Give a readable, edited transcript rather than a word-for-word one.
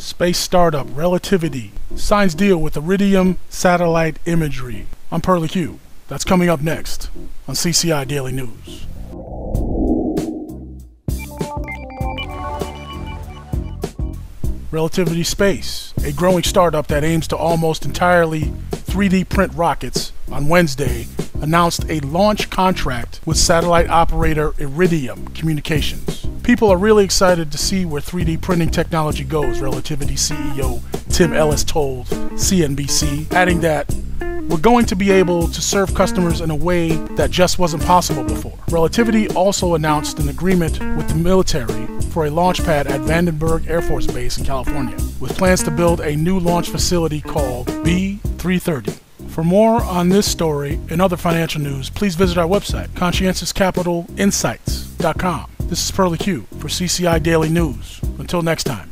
space startup Relativity signs deal with Iridium satellite imagery. I'm Pearly Q. That's coming up next on CCI Daily News. Relativity Space, a growing startup that aims to almost entirely 3D print rockets, on Wednesday announced a launch contract with satellite operator Iridium Communications. People are really excited to see where 3D printing technology goes, Relativity CEO Tim Ellis told CNBC, adding that, "We're going to be able to serve customers in a way that just wasn't possible before." Relativity also announced an agreement with the military for a launch pad at Vandenberg Air Force Base in California, with plans to build a new launch facility called B330. For more on this story and other financial news, please visit our website, ConscientiousCapitalInsights.com. This is Pearly Q for CCI Daily News. Until next time.